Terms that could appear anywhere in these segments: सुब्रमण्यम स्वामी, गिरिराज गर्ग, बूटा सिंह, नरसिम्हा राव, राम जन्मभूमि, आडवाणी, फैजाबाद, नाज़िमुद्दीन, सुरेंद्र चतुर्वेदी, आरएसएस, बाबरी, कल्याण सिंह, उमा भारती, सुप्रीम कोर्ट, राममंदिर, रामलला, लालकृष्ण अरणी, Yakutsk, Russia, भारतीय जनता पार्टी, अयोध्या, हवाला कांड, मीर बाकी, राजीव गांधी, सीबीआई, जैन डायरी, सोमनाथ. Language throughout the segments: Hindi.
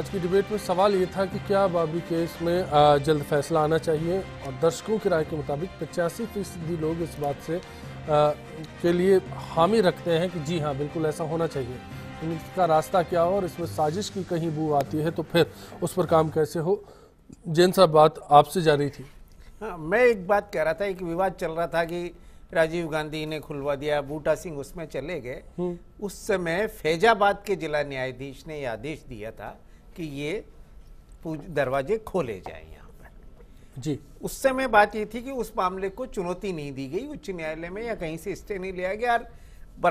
आज की डिबेट में सवाल ये था कि क्या बाबरी केस में जल्द फैसला आना चाहिए और दर्शकों की राय के मुताबिक 85% लोग इस बात से के लिए हामी रखते हैं कि जी हाँ बिल्कुल ऐसा होना चाहिए। इसका रास्ता क्या हो और इसमें साजिश की कहीं बू आती है तो फिर उस पर काम कैसे हो। जैन साहब, बात आपसे जा रही थी। हाँ, मैं एक बात कह रहा था, एक विवाद चल रहा था कि राजीव गांधी ने खुलवा दिया, बूटा सिंह उसमें चले गए। उस समय फैजाबाद के जिला न्यायाधीश ने आदेश दिया था कि ये दरवाजे खोले जाएं यहाँ पर जी। उस समय बात ये थी कि उस मामले को चुनौती नहीं दी गई उच्च न्यायालय में या कहीं से स्टे नहीं लिया गया। और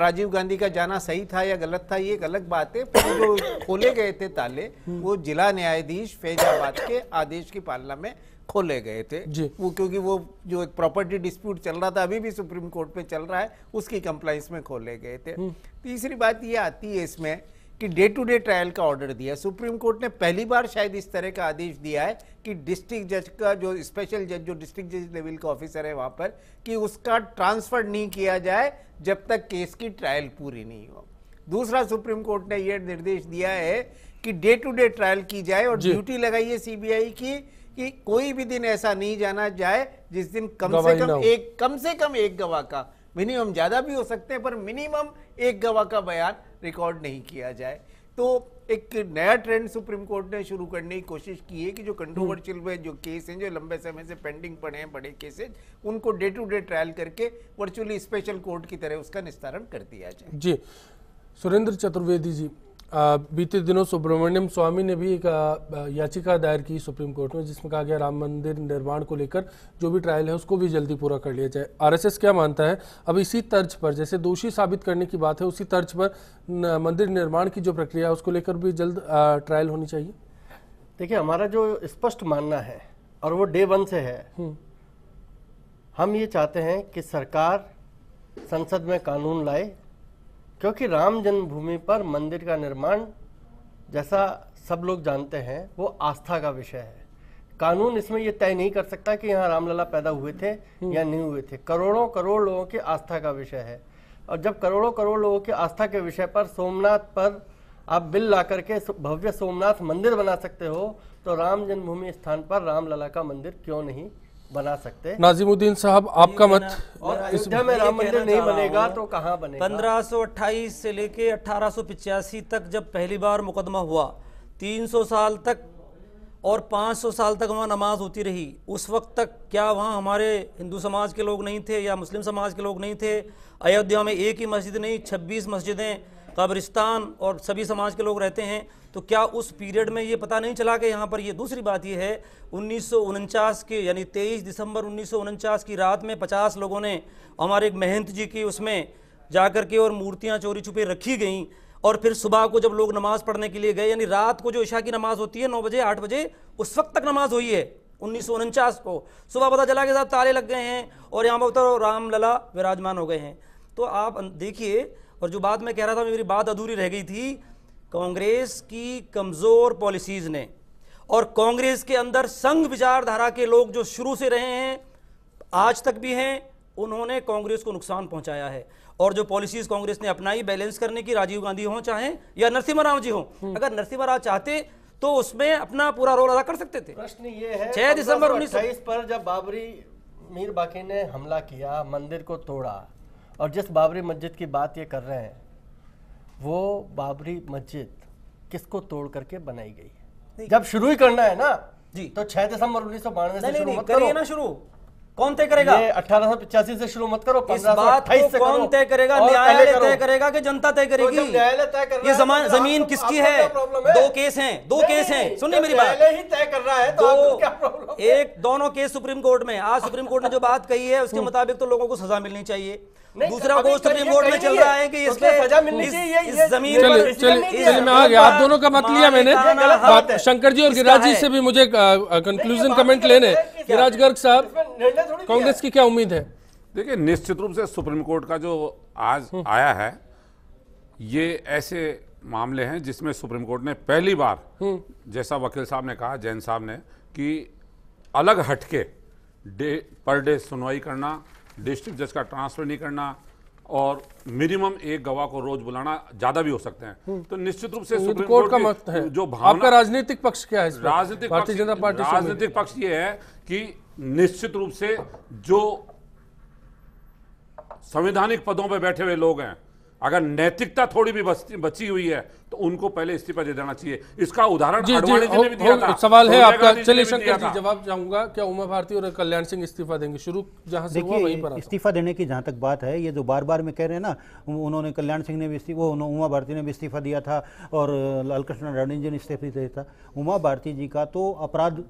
राजीव गांधी का जाना सही था या गलत था ये एक अलग बात है, पर जो खोले गए थे ताले वो जिला न्यायाधीश फैजाबाद के आदेश की पालना में खोले गए थे वो, क्योंकि वो जो एक प्रॉपर्टी डिस्प्यूट चल रहा था अभी भी सुप्रीम कोर्ट में चल रहा है उसकी कंप्लाइंस में खोले गए थे। तीसरी बात ये आती है इसमें कि डे टू डे ट्रायल का ऑर्डर दिया। सुप्रीम कोर्ट ने पहली बार शायद इस तरह का आदेश दिया है कि डिस्ट्रिक्ट जज का जो स्पेशल जज, जो डिस्ट्रिक्ट जज लेवल का ऑफिसर है वहाँ पर, कि उसका ट्रांसफर नहीं किया जाए जब तक केस की ट्रायल पूरी नहीं हो। दूसरा, सुप्रीम कोर्ट ने यह निर्देश दिया है कि डे टू डे ट्रायल की जाए और ड्यूटी लगाई है सीबीआई की कि कोई भी दिन ऐसा नहीं जाना जाए जिस दिन कम से कम एक गवाह का, मिनिमम ज्यादा भी हो सकते हैं पर मिनिमम एक गवाह का बयान रिकॉर्ड नहीं किया जाए। तो एक नया ट्रेंड सुप्रीम कोर्ट ने शुरू करने की कोशिश की है कि जो कंट्रोवर्शियल जो केस हैं, जो लंबे समय से पेंडिंग पड़े हैं, बड़े केसेज, उनको डे टू डे ट्रायल करके वर्चुअली स्पेशल कोर्ट की तरह उसका निस्तारण कर दिया जाए जी। सुरेंद्र चतुर्वेदी जी, बीते दिनों सुब्रमण्यम स्वामी ने भी एक याचिका दायर की सुप्रीम कोर्ट में जिसमें कहा गया राम मंदिर निर्माण को लेकर जो भी ट्रायल है उसको भी जल्दी पूरा कर लिया जाए। आरएसएस क्या मानता है? अब इसी तर्ज पर, जैसे दोषी साबित करने की बात है, उसी तर्ज पर मंदिर निर्माण की जो प्रक्रिया है उसको लेकर भी जल्द ट्रायल होनी चाहिए। देखिए, हमारा जो स्पष्ट मानना है और वो डे वन से है, हम ये चाहते हैं कि सरकार संसद में कानून लाए, क्योंकि राम जन्मभूमि पर मंदिर का निर्माण, जैसा सब लोग जानते हैं, वो आस्था का विषय है। कानून इसमें ये तय नहीं कर सकता कि यहाँ रामलला पैदा हुए थे या नहीं हुए थे। करोड़ों करोड़ लोगों की आस्था का विषय है, और जब करोड़ों करोड़ लोगों की आस्था के विषय पर सोमनाथ पर आप बिल ला करके भव्य सोमनाथ मंदिर बना सकते हो, तो राम जन्मभूमि स्थान पर रामलला का मंदिर क्यों नहीं बना सकते? नाज़िमुद्दीन साहब, आपका मत? और अयोध्या में राम मंदिर नहीं बनेगा तो कहाँ बनेगा? 1528 से लेके 1885 तक जब पहली बार मुकदमा हुआ, 300 साल तक और 500 साल तक वहाँ नमाज होती रही। उस वक्त तक क्या वहाँ हमारे हिंदू समाज के लोग नहीं थे या मुस्लिम समाज के लोग नहीं थे? अयोध्या में एक ही मस्जिद नहीं, 26 मस्जिदें, कब्रिस्तान, और सभी समाज के लोग रहते हैं। तो क्या उस पीरियड में ये पता नहीं चला कि यहाँ पर ये? दूसरी बात ये है, 1949 के यानी 23 दिसंबर 1949 की रात में 50 लोगों ने हमारे एक महंत जी की उसमें जाकर के और मूर्तियाँ चोरी छुपे रखी गईं, और फिर सुबह को जब लोग नमाज़ पढ़ने के लिए गए, यानी रात को जो इशा की नमाज़ होती है 9 बजे 8 बजे, उस वक्त तक नमाज़ हुई है 1949 को। सुबह पता चला कि साहब ताले लग गए हैं और यहाँ पर रामलला विराजमान हो गए हैं। तो आप देखिए, और जो बात मैं कह रहा था, मेरी बात अधूरी रह गई थी, कांग्रेस की कमज़ोर पॉलिसीज़ ने और कांग्रेस के अंदर संघ विचारधारा के लोग जो शुरू से रहे हैं, आज तक भी हैं, उन्होंने कांग्रेस को नुकसान पहुंचाया है। और जो पॉलिसीज़ कांग्रेस ने अपनाई बैलेंस करने की, राजीव गांधी हों चाहे या नरसिम्हा राव जी हों, अगर नरसिम्हा राव चाहते तो उसमें अपना पूरा रोल अदा कर सकते थे। प्रश्न ये है, 6 दिसंबर 1928 पर जब बाबरी मीर बाकी ने हमला किया, मंदिर को तोड़ा, और जिस बाबरी मस्जिद की बात ये कर रहे हैं, वो बाबरी मस्जिद किसको तोड़ करके बनाई गई है? जब शुरू ही करना है ना जी, तो 6 दिसंबर 1992 से शुरू मत करो ना। शुरू कौन तय करेगा? 1885 से शुरू मत करो, 1528 से। कौन तय करेगा? न्यायालय तय करेगा कि जनता तय करेगी? ये जमीन किसकी है? 2 केस हैं। सुनिए मेरी बात, ही तय कर रहा है तो क्या प्रॉब्लम? एक दोनों केस सुप्रीम कोर्ट में। आज सुप्रीम कोर्ट ने जो बात कही है उसके मुताबिक तो लोगों को सजा मिलनी चाहिए। दूसरा वो सुप्रीम कोर्ट में चल रहा है कि इसके सजा मिलनी चाहिए। इस जमीन पर मैं आ गया, आप दोनों का मत लिया मैंने। शंकर जी और गिरिराज जी से भी मुझे कंक्लूजन कमेंट लेने। गिरिराज गर्ग साहब, कांग्रेस की क्या उम्मीद है? देखिए, निश्चित रूप से सुप्रीम कोर्ट का जो आज आया है, ये ऐसे मामले हैं जिसमें सुप्रीम कोर्ट ने पहली बार, जैसा वकील साहब ने कहा, जैन साहब ने, कि अलग हटके डे पर डे सुनवाई करना, डिस्ट्रिक्ट जज का ट्रांसफर नहीं करना, और मिनिमम एक गवाह को रोज बुलाना, ज्यादा भी हो सकते हैं। तो निश्चित रूप से सुप्रीम कोर्ट का मत है जो आपका राजनीतिक पक्ष क्या है? राजनीतिक भारतीय जनता पार्टी राजनीतिक पक्ष ये है कि निश्चित रूप से जो संवैधानिक पदों पर बैठे हुए लोग हैं, अगर नैतिकता थोड़ी भी बची हुई है तो उनको पहले इस्तीफा दे देना चाहिए। इसका उदाहरण आडवाणी जी ने भी दिया था। सवाल है आपका। चलिए शंकर जी, जवाब चाहूंगा, क्या उमा भारती और कल्याण सिंह इस्तीफा देंगे? शुरू जहां से हुआ वहीं पर। इस्तीफा देने की जहां तक बात है, ये जो बार बार में कह रहे हैं ना, उन्होंने कल्याण सिंह ने भी इस्तीफा, उमा भारती ने भी इस्तीफा दिया था और लालकृष्ण अरणी जी ने इस्तीफा दिया था। उमा भारती जी का तो अपराध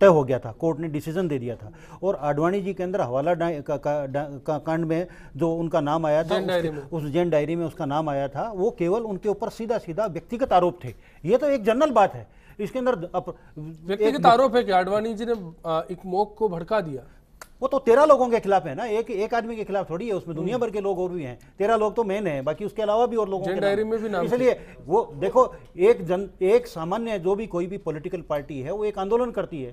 तय हो गया था, कोर्ट ने डिसीजन दे दिया था। और आडवाणी जी के अंदर हवाला कांड में जो उनका नाम आया था, उस जैन डायरी में उसका नाम आया था, वो केवल उनके ऊपर सीधा सीधा व्यक्तिगत आरोप थे। ये तो एक जनरल बात है, इसके अंदर व्यक्तिगत आरोप है कि आडवाणी जी ने एक मॉक को भड़का दिया। वो तो 13 लोगों के खिलाफ है ना, एक आदमी के खिलाफ थोड़ी है, उसमें दुनिया भर के लोग और भी हैं। 13 लोग तो मेन हैं, बाकी उसके अलावा भी और लोगों के डायरी में भी नाम, इसलिए वो देखो एक सामान्य जो भी कोई भी पॉलिटिकल पार्टी है वो एक आंदोलन करती है,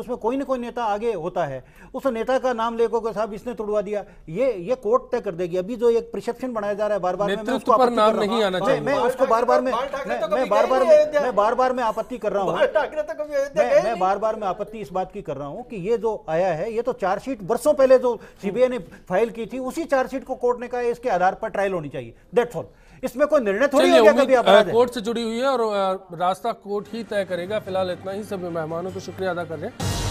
उसमें कोई ना कोई नेता आगे होता है, उस नेता का नाम लेकर साहब इसने तुड़वा दिया, ये कोर्ट तय कर देगी। अभी जो एक प्रिसेप्शन बनाया जा रहा है बार बार में, उसको बार बार में आपत्ति कर रहा हूँ, मैं बार बार में आपत्ति इस बात की कर रहा हूँ कि ये जो आया है, ये तो चार्जशीट वर्षों पहले जो सीबीआई ने फाइल की थी, उसी चार्जशीट को कोर्ट ने कहा इसके आधार पर ट्रायल होनी चाहिए। दैट्स ऑल, इसमें कोई निर्णय थोड़ी हो गया कभी अपराध है। कोर्ट से जुड़ी हुई है और रास्ता कोर्ट ही तय करेगा। फिलहाल इतना ही, सभी मेहमानों को शुक्रिया अदा कर रहे हैं।